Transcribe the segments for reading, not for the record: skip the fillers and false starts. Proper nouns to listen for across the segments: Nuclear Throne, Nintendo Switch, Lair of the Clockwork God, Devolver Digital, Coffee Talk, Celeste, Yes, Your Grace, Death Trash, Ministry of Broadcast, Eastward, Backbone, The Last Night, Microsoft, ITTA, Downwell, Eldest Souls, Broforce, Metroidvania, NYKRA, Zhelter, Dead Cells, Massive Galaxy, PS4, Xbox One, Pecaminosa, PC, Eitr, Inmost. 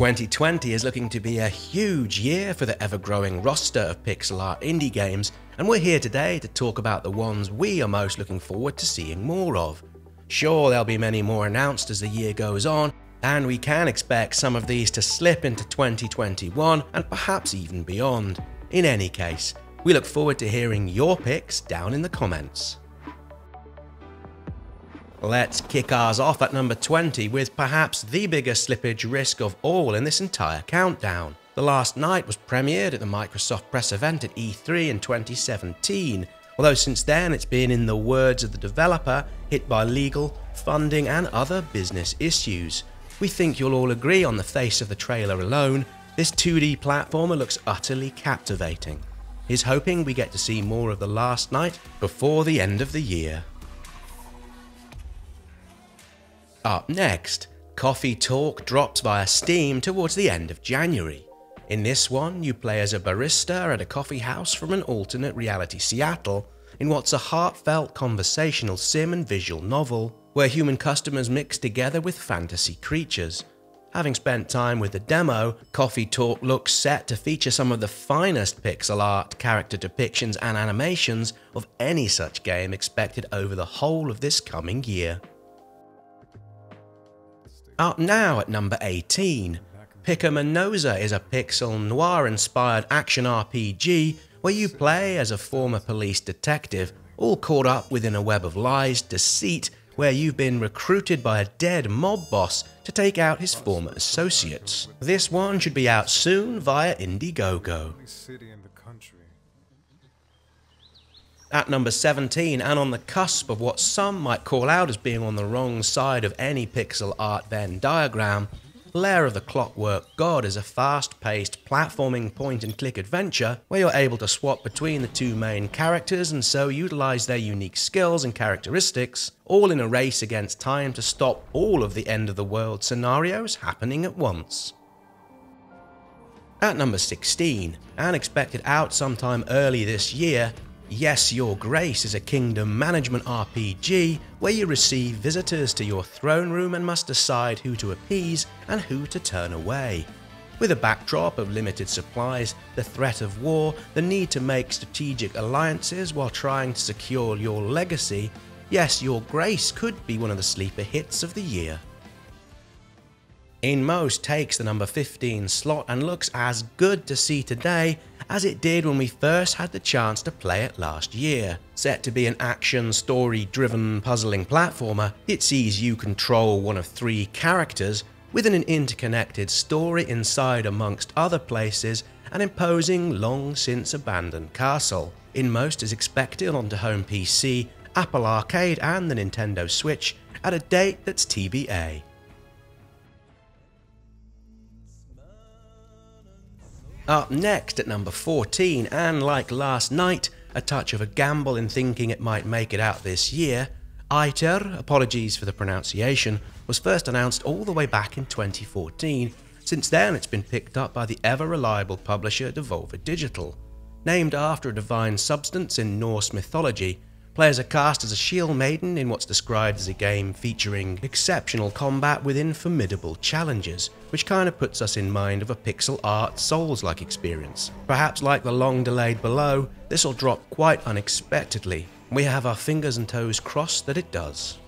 2020 is looking to be a huge year for the ever-growing roster of pixel art indie games, and we're here today to talk about the ones we are most looking forward to seeing more of. Sure, there'll be many more announced as the year goes on, and we can expect some of these to slip into 2021 and perhaps even beyond. In any case, we look forward to hearing your picks down in the comments. Let's kick ours off at number 20 with perhaps the biggest slippage risk of all in this entire countdown. The Last Night was premiered at the Microsoft press event at E3 in 2017, although since then it's been, in the words of the developer, hit by legal, funding and other business issues. We think you'll all agree on the face of the trailer alone, this 2D platformer looks utterly captivating. He's hoping we get to see more of The Last Night before the end of the year. Up next, Coffee Talk drops via Steam towards the end of January. In this one, you play as a barista at a coffee house from an alternate reality Seattle in what's a heartfelt conversational sim and visual novel, where human customers mix together with fantasy creatures. Having spent time with the demo, Coffee Talk looks set to feature some of the finest pixel art, character depictions and animations of any such game expected over the whole of this coming year. Up now at number 18, Pecaminosa is a pixel noir-inspired action RPG where you play as a former police detective, all caught up within a web of lies, deceit, where you've been recruited by a dead mob boss to take out his former associates. This one should be out soon via Indiegogo. At number 17, and on the cusp of what some might call out as being on the wrong side of any pixel art Venn diagram, Lair of the Clockwork God is a fast-paced platforming point-and-click adventure where you're able to swap between the two main characters and so utilize their unique skills and characteristics, all in a race against time to stop all of the end-of-the-world scenarios happening at once. At number 16, and expected out sometime early this year, Yes, Your Grace is a kingdom management RPG where you receive visitors to your throne room and must decide who to appease and who to turn away. With a backdrop of limited supplies, the threat of war, the need to make strategic alliances while trying to secure your legacy, Yes, Your Grace could be one of the sleeper hits of the year. Inmost takes the number 15 slot and looks as good to see today as it did when we first had the chance to play it last year. Set to be an action, story-driven, puzzling platformer, it sees you control one of three characters within an interconnected story inside, amongst other places, an imposing, long-since-abandoned castle. Inmost is expected onto home PC, Apple Arcade and the Nintendo Switch at a date that's TBA. Up next at number 14, and like Last Night, a touch of a gamble in thinking it might make it out this year, Eitr, apologies for the pronunciation, was first announced all the way back in 2014. Since then it's been picked up by the ever-reliable publisher Devolver Digital. Named after a divine substance in Norse mythology, players are cast as a shield maiden in what's described as a game featuring exceptional combat within formidable challenges, which kind of puts us in mind of a pixel art Souls-like experience. Perhaps like the long-delayed Below, this'll drop quite unexpectedly. We have our fingers and toes crossed that it does.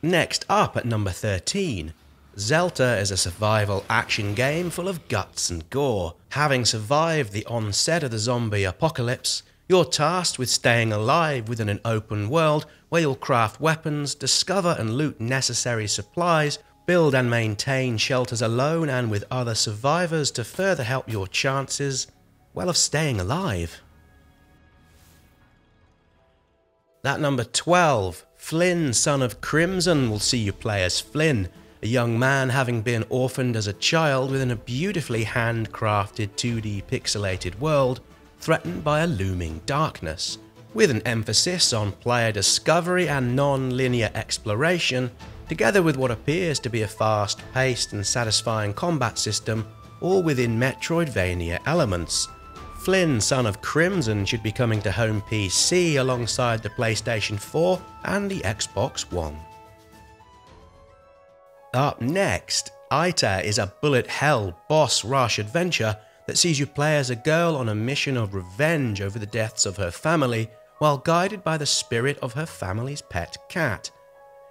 Next up at number 13, Zhelter is a survival action game full of guts and gore. Having survived the onset of the zombie apocalypse, you're tasked with staying alive within an open world where you'll craft weapons, discover and loot necessary supplies, build and maintain shelters alone and with other survivors to further help your chances, well, of staying alive. At number 12, Flynn: Son of Crimson will see you play as Flynn, a young man having been orphaned as a child within a beautifully handcrafted 2D pixelated world threatened by a looming darkness. With an emphasis on player discovery and non-linear exploration, together with what appears to be a fast-paced and satisfying combat system, all within Metroidvania elements, Flynn: Son of Crimson should be coming to home PC alongside the PlayStation 4 and the Xbox One. Up next, ITTA is a bullet hell boss rush adventure that sees you play as a girl on a mission of revenge over the deaths of her family while guided by the spirit of her family's pet cat.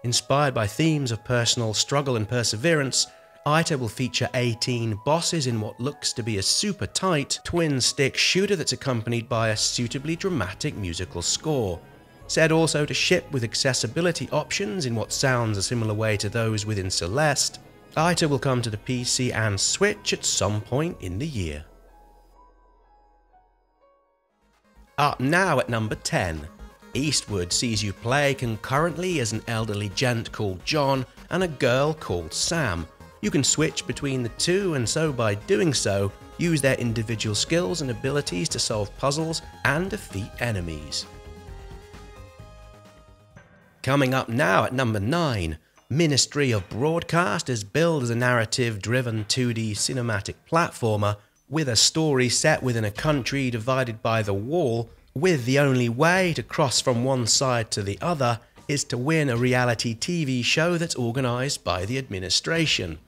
Inspired by themes of personal struggle and perseverance, ITTA will feature 18 bosses in what looks to be a super tight twin-stick shooter that's accompanied by a suitably dramatic musical score. Said also to ship with accessibility options in what sounds a similar way to those within Celeste, ITTA will come to the PC and Switch at some point in the year. Up now at number 10, Eastward sees you play concurrently as an elderly gent called John and a girl called Sam. You can switch between the two, and so by doing so, use their individual skills and abilities to solve puzzles and defeat enemies. Coming up now at number 9, Ministry of Broadcast is billed as a narrative-driven 2D cinematic platformer with a story set within a country divided by the wall, with the only way to cross from one side to the other is to win a reality TV show that's organised by the administration.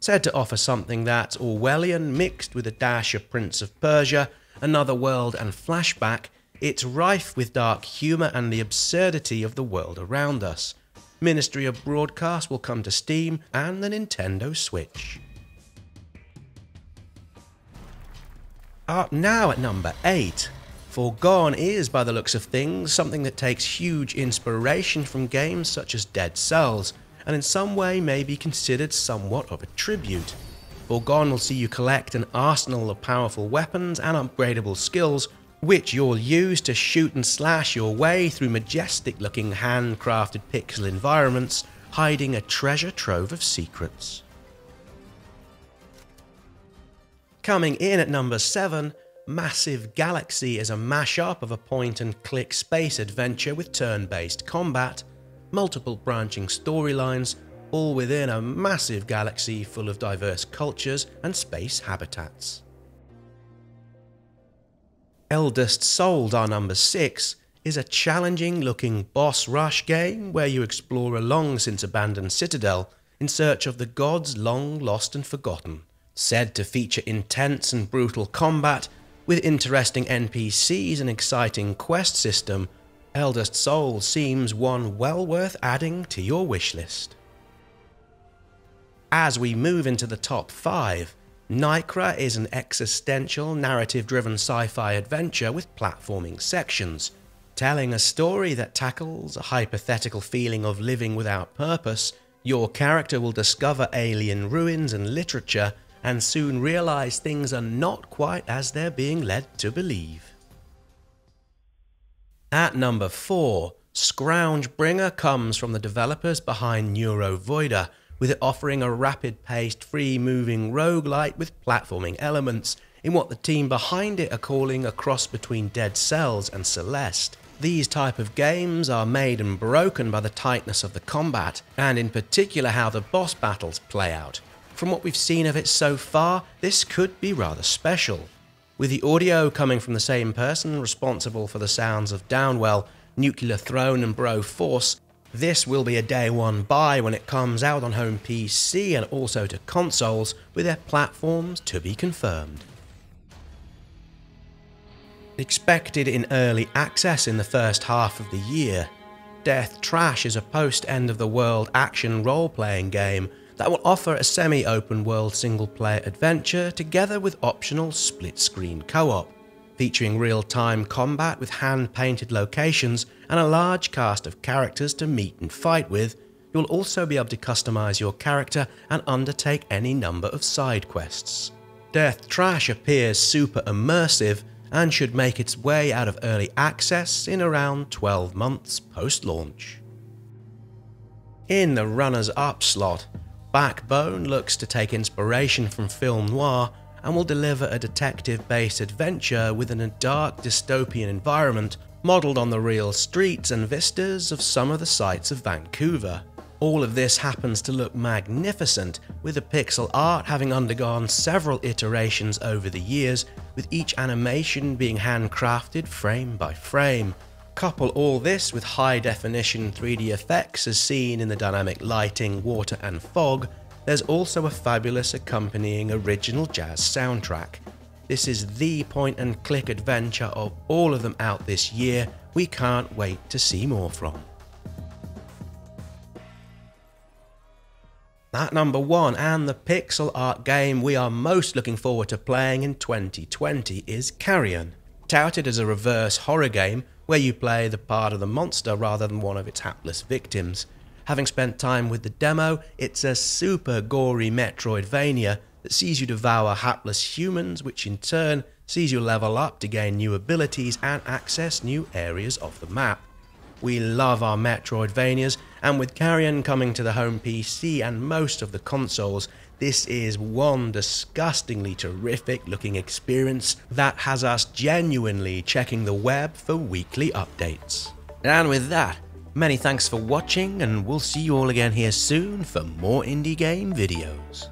Said to offer something that's Orwellian mixed with a dash of Prince of Persia, Another World and Flashback, it's rife with dark humour and the absurdity of the world around us. Ministry of Broadcast will come to Steam and the Nintendo Switch. Up now at number 8, Foregone is, by the looks of things, something that takes huge inspiration from games such as Dead Cells, and in some way may be considered somewhat of a tribute. Foregone will see you collect an arsenal of powerful weapons and upgradable skills, which you'll use to shoot and slash your way through majestic-looking handcrafted pixel environments, hiding a treasure trove of secrets. Coming in at number 7, Massive Galaxy is a mashup of a point-and-click space adventure with turn-based combat, multiple branching storylines, all within a massive galaxy full of diverse cultures and space habitats. Eldest Souls, our number 6, is a challenging-looking boss rush game where you explore a long-since-abandoned citadel in search of the gods long lost and forgotten. Said to feature intense and brutal combat with interesting NPCs and exciting quest system, Eldest Souls seems one well worth adding to your wishlist. As we move into the top 5, NYKRA is an existential, narrative-driven sci-fi adventure with platforming sections, telling a story that tackles a hypothetical feeling of living without purpose. Your character will discover alien ruins and literature, and soon realize things are not quite as they're being led to believe. At number 4, ScourgeBringer comes from the developers behind Neurovoider, with it offering a rapid-paced, free-moving roguelite with platforming elements in what the team behind it are calling a cross between Dead Cells and Celeste. These type of games are made and broken by the tightness of the combat, and in particular how the boss battles play out. From what we've seen of it so far, this could be rather special. With the audio coming from the same person responsible for the sounds of Downwell, Nuclear Throne and Broforce, this will be a day one buy when it comes out on home PC and also to consoles, with their platforms to be confirmed. Expected in early access in the first half of the year, Death Trash is a post-end-of-the-world action role-playing game that will offer a semi-open world single-player adventure together with optional split-screen co-op, featuring real-time combat with hand-painted locations and a large cast of characters to meet and fight with. You'll also be able to customize your character and undertake any number of side quests. Death Trash appears super immersive and should make its way out of early access in around 12 months post-launch. In the runners-up slot, Backbone looks to take inspiration from film noir and will deliver a detective-based adventure within a dark dystopian environment modelled on the real streets and vistas of some of the sites of Vancouver. All of this happens to look magnificent, with the pixel art having undergone several iterations over the years, with each animation being handcrafted frame by frame. Couple all this with high-definition 3D effects as seen in the dynamic lighting, water and fog, there's also a fabulous accompanying original jazz soundtrack. This is the point-and-click adventure of all of them out this year. We can't wait to see more from. At number one, and the pixel art game we are most looking forward to playing in 2020 is Carrion. Touted as a reverse horror game where you play the part of the monster rather than one of its hapless victims. Having spent time with the demo, it's a super gory Metroidvania that sees you devour hapless humans, which in turn sees you level up to gain new abilities and access new areas of the map. We love our Metroidvanias, and with Carrion coming to the home PC and most of the consoles, this is one disgustingly terrific looking experience that has us genuinely checking the web for weekly updates. And with that, many thanks for watching, and we'll see you all again here soon for more indie game videos.